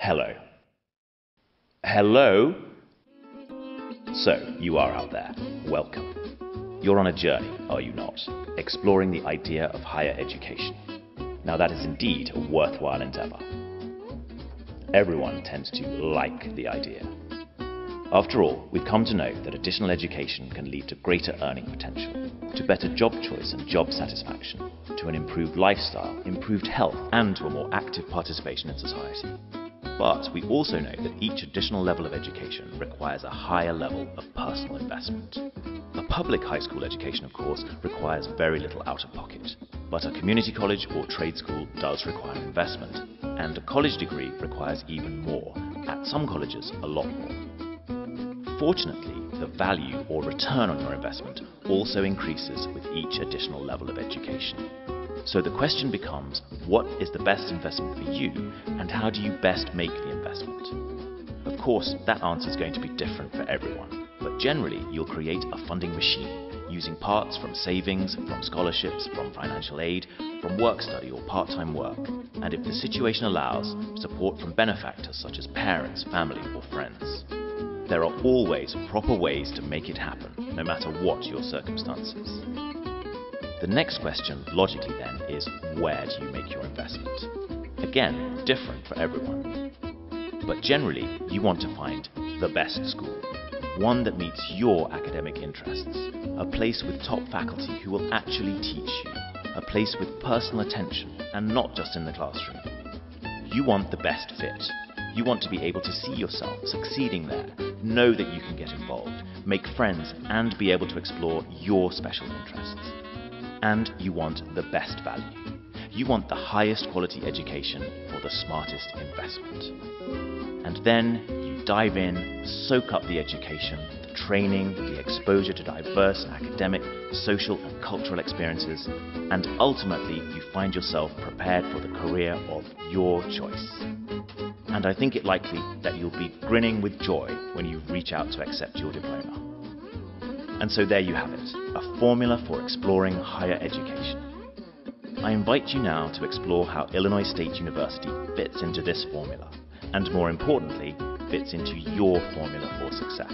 hello. Hello. So, you are out there. Welcome. You're on a journey, are you not? Exploring the idea of higher education. Now that is indeed a worthwhile endeavor. Everyone tends to like the idea. After all, we've come to know that additional education can lead to greater earning potential, to better job choice and job satisfaction, to an improved lifestyle, improved health, and to a more active participation in society. But we also know that each additional level of education requires a higher level of personal investment. A public high school education, of course, requires very little out of pocket, but a community college or trade school does require investment, and a college degree requires even more, at some colleges a lot more. Fortunately, the value or return on your investment also increases with each additional level of education. So the question becomes, what is the best investment for you, and how do you best make the investment? Of course, that answer is going to be different for everyone, but generally you'll create a funding machine using parts from savings, from scholarships, from financial aid, from work study or part-time work, and if the situation allows, support from benefactors such as parents, family or friends. There are always proper ways to make it happen, no matter what your circumstances. The next question, logically then, is where do you make your investment? Again, different for everyone. But generally, you want to find the best school, one that meets your academic interests, a place with top faculty who will actually teach you, a place with personal attention and not just in the classroom. You want the best fit. You want to be able to see yourself succeeding there, know that you can get involved, make friends, and be able to explore your special interests. And you want the best value. You want the highest quality education for the smartest investment. And then you dive in, soak up the education, the training, the exposure to diverse academic, social, and cultural experiences, and ultimately you find yourself prepared for the career of your choice. And I think it likely that you'll be grinning with joy when you reach out to accept your diploma. And so there you have it, a formula for exploring higher education. I invite you now to explore how Illinois State University fits into this formula, and more importantly, fits into your formula for success.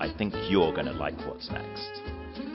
I think you're going to like what's next.